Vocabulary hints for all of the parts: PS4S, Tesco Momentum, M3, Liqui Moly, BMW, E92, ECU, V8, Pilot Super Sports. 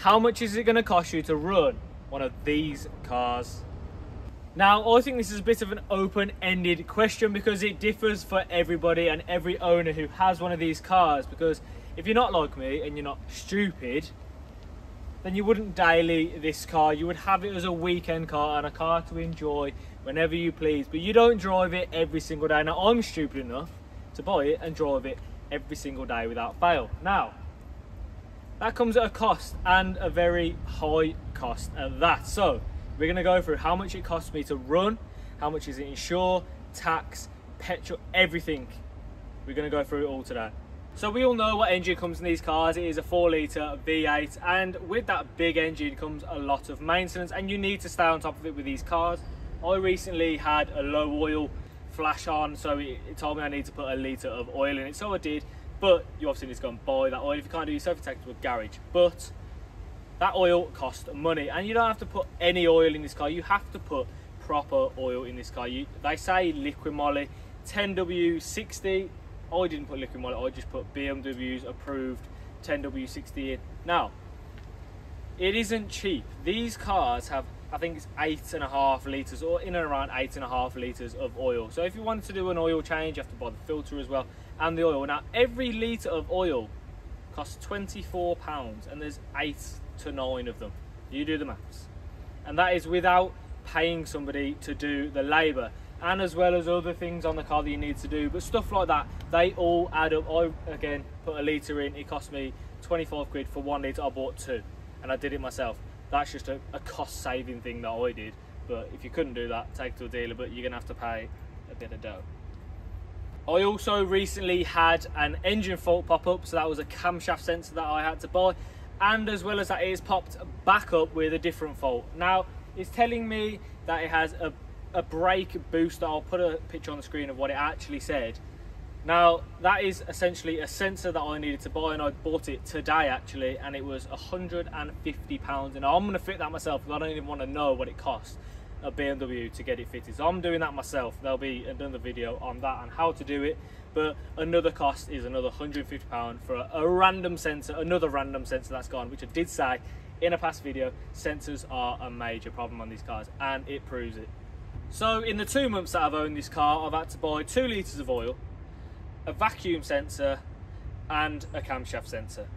how much is it going to cost you to run one of these cars? Now, I think this is a bit of an open-ended question because it differs for everybody and every owner who has one of these cars, because if you're not like me and you're not stupid, then you wouldn't daily this car. You would have it as a weekend car and a car to enjoy whenever you please, but you don't drive it every single day. Now, I'm stupid enough to buy it and drive it every single day without fail. Now, that comes at a cost, and a very high cost at that. So we're going to go through how much it costs me to run, how much is it insure, tax, petrol, everything. We're going to go through it all today. So we all know what engine comes in these cars. It is a 4-litre V8, and with that big engine comes a lot of maintenance, and you need to stay on top of it with these cars. I recently had a low oil flash on, so it told me I need to put a litre of oil in it, so I did. But you obviously need to go and buy that oil. If you can't do it yourself, you take it to a garage. But that oil costs money, and you don't have to put any oil in this car. You have to put proper oil in this car. They say Liqui Moly 10W60. I didn't put Liqui Moly, I just put BMW's approved 10W60 in. Now, it isn't cheap. These cars have, I think it's 8.5 litres, or in and around 8.5 litres of oil. So if you wanted to do an oil change, you have to buy the filter as well and the oil. Now, every litre of oil costs £24, and there's 8 to 9 of them. You do the maths, and that is without paying somebody to do the labour, and as well as other things on the car that you need to do, but stuff like that, they all add up. I again put a litre in. It cost me 25 quid for 1 litre. I bought 2, and I did it myself. That's just a cost saving thing that I did. But if you couldn't do that, take it to a dealer, but you're gonna have to pay a bit of dough. I also recently had an engine fault pop up, so that was a camshaft sensor that I had to buy, and as well as that, it is popped back up with a different fault. Now, it's telling me that it has a brake booster. I'll put a picture on the screen of what it actually said. Now, that is essentially a sensor that I needed to buy, and I bought it today actually, and it was £150, and I'm gonna fit that myself because I don't even want to know what it costs a BMW to get it fitted, so I'm doing that myself. There'll be another video on that and how to do it, but another cost is another £150 for a random sensor, another random sensor that's gone, which I did say in a past video, sensors are a major problem on these cars, and it proves it. So in the 2 months that I've owned this car, I've had to buy 2 litres of oil, a vacuum sensor, and a camshaft sensor.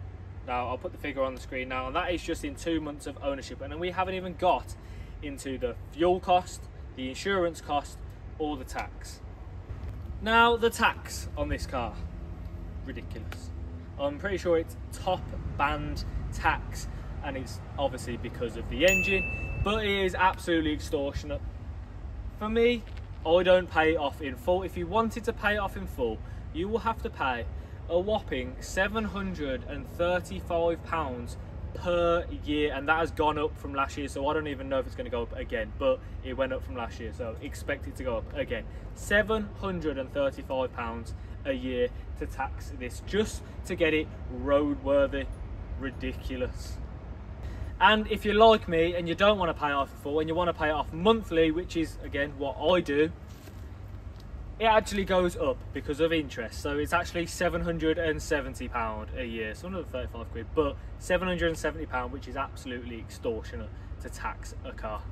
Now, I'll put the figure on the screen now, and that is just in 2 months of ownership, and we haven't even got into the fuel cost, the insurance cost, or the tax. Now, the tax on this car, ridiculous. I'm pretty sure it's top band tax, and it's obviously because of the engine, but it is absolutely extortionate. For me, I don't pay it off in full. If you wanted to pay it off in full, you will have to pay a whopping £735 per year, and that has gone up from last year, so I don't even know if it's going to go up again, but it went up from last year, so expect it to go up again. £735 a year to tax this just to get it roadworthy. Ridiculous. And if you're like me and you don't want to pay off in full and you want to pay it off monthly, which is again what I do, it actually goes up because of interest, so it's actually £770 a year, so another 35 quid, but £770, which is absolutely extortionate to tax a car.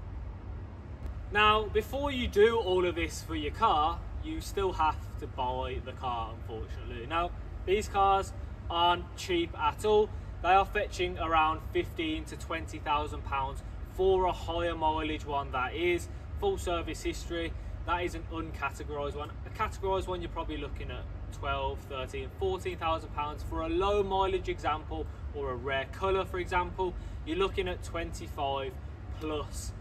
Now, before you do all of this for your car, you still have to buy the car, unfortunately. Now, these cars aren't cheap at all. They are fetching around £15,000 to £20,000 for a higher mileage one. That is full service history. That is an uncategorised one. A categorised one, you're probably looking at £12,000, £13,000, £14,000. For a low mileage example, or a rare colour for example, you're looking at 25 plus.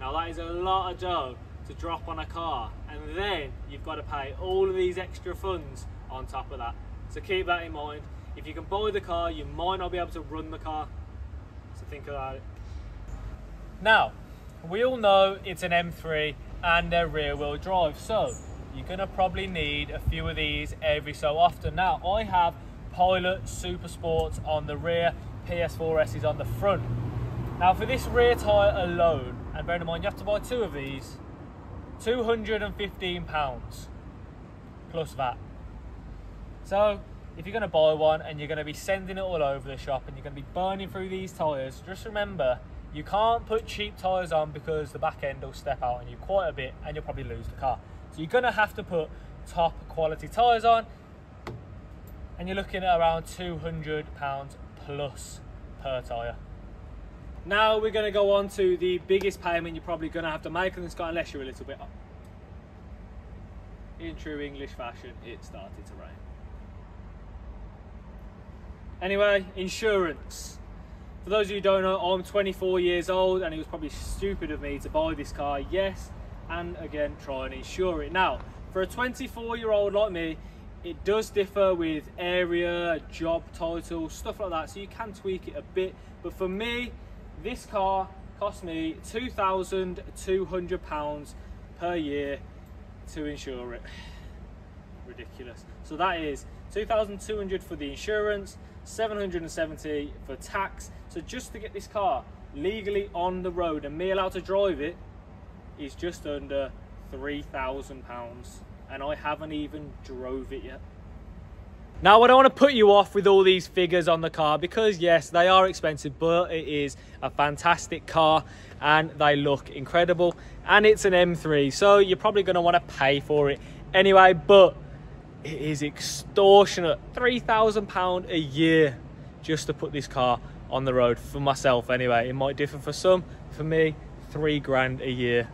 Now, that is a lot of dough to drop on a car, and then you've got to pay all of these extra funds on top of that. So keep that in mind. If you can buy the car, you might not be able to run the car, so think about it. Now, we all know it's an M3 and they're rear-wheel drive, so you're gonna probably need a few of these every so often. Now, I have Pilot Super Sports on the rear, PS4S is on the front. Now, for this rear tyre alone, and bear in mind you have to buy 2 of these, £215 plus VAT. So if you're going to buy one and you're going to be sending it all over the shop and you're going to be burning through these tyres, just remember you can't put cheap tyres on because the back end will step out on you quite a bit and you'll probably lose the car. So you're going to have to put top quality tyres on, and you're looking at around £200 plus per tyre. Now we're going to go on to the biggest payment you're probably going to have to make on this car, unless you're a little bit up. In true English fashion, it started to rain. Anyway, insurance. For those of you who don't know, I'm 24 years old and it was probably stupid of me to buy this car, yes, and again, try and insure it. Now, for a 24-year-old like me, it does differ with area, job title, stuff like that, so you can tweak it a bit. But for me, this car cost me £2,200 per year to insure it. Ridiculous. So that is £2,200 for the insurance, £770 for tax. So just to get this car legally on the road and me allowed to drive it is just under £3,000, and I haven't even drove it yet. Now, I don't want to put you off with all these figures on the car because yes, they are expensive, but it is a fantastic car and they look incredible, and it's an M3, so you're probably going to want to pay for it anyway, but it is extortionate. £3,000 a year just to put this car on the road, for myself anyway. It might differ for some. For me, £3,000 a year.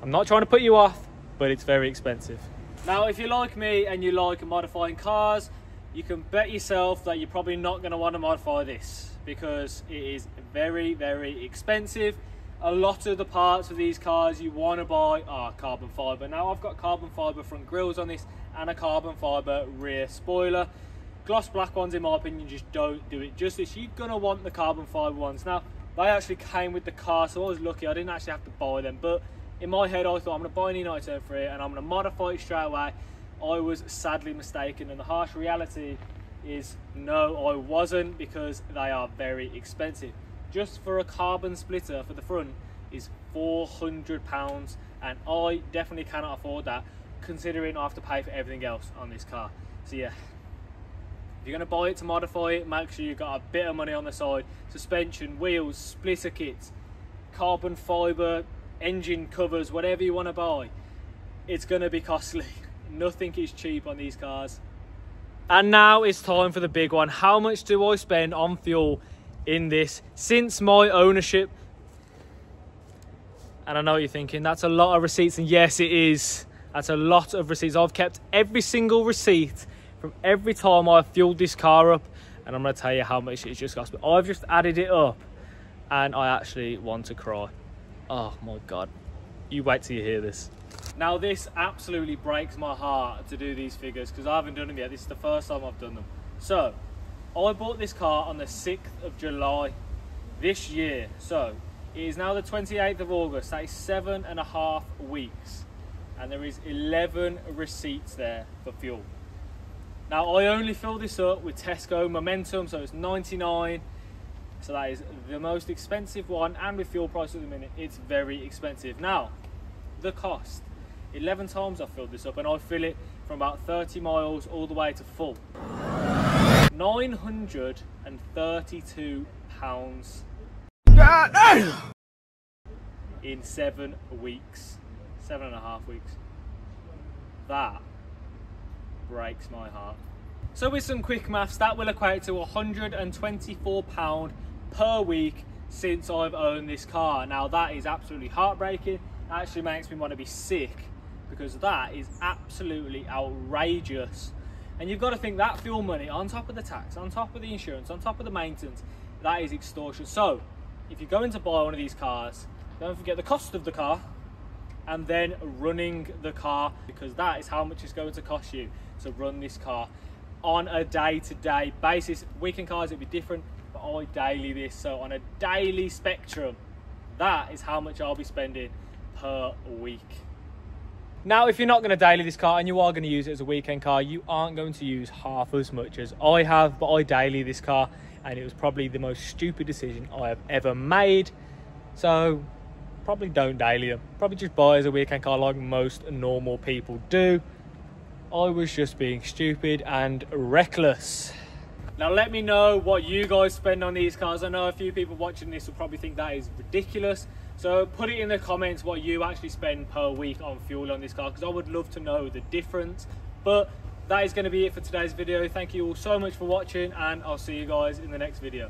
I'm not trying to put you off, but it's very expensive. Now, if you're like me and you like modifying cars, you can bet yourself that you're probably not going to want to modify this because it is very, very expensive. A lot of the parts of these cars you want to buy are carbon fibre. Now, I've got carbon fibre front grills on this and a carbon fibre rear spoiler. Gloss black ones, in my opinion, just don't do it justice. You're going to want the carbon fibre ones. Now, they actually came with the car, so I was lucky I didn't actually have to buy them. But in my head, I thought I'm going to buy an E92 for it and I'm going to modify it straight away. I was sadly mistaken, and the harsh reality is no, I wasn't, because they are very expensive. Just for a carbon splitter for the front is £400, and I definitely cannot afford that considering I have to pay for everything else on this car. So yeah, if you're going to buy it to modify it, make sure you've got a bit of money on the side. Suspension, wheels, splitter kits, carbon fibre, engine covers, whatever you want to buy, it's going to be costly. Nothing is cheap on these cars. And now it's time for the big one. How much do I spend on fuel in this since my ownership? And I know what you're thinking, that's a lot of receipts, and yes it is, that's a lot of receipts. I've kept every single receipt from every time I've fueled this car up, and I'm going to tell you how much it's just cost. But I've just added it up and I actually want to cry. Oh my god, you wait till you hear this. Now, this absolutely breaks my heart to do these figures because I haven't done them yet. This is the first time I've done them. So I bought this car on the 6th of July this year, so it is now the 28th of August. That is 7.5 weeks, and there is 11 receipts there for fuel. Now, I only fill this up with Tesco Momentum, so it's 99, so that is the most expensive one, and with fuel price at the minute, it's very expensive. Now, the cost. 11 times I've filled this up, and I fill it from about 30 miles all the way to full. £932 in 7 weeks, 7.5 weeks. That breaks my heart. So with some quick maths, that will equate to £124 per week since I've owned this car. Now, that is absolutely heartbreaking. That actually makes me want to be sick, because that is absolutely outrageous. And you've got to think that fuel money on top of the tax, on top of the insurance, on top of the maintenance, that is extortion. So if you're going to buy one of these cars, don't forget the cost of the car and then running the car, because that is how much it's going to cost you to run this car on a day-to-day basis. Weekend cars, it'd be different, but I daily this, so on a daily spectrum, that is how much I'll be spending per week. Now, if you're not going to daily this car and you are going to use it as a weekend car, you aren't going to use half as much as I have, but I daily this car, and it was probably the most stupid decision I have ever made. So probably don't daily them. Probably just buy it as a weekend car like most normal people do. I was just being stupid and reckless. Now let me know what you guys spend on these cars. I know a few people watching this will probably think that is ridiculous. So put it in the comments what you actually spend per week on fuel on this car, because I would love to know the difference. But that is going to be it for today's video. Thank you all so much for watching, and I'll see you guys in the next video.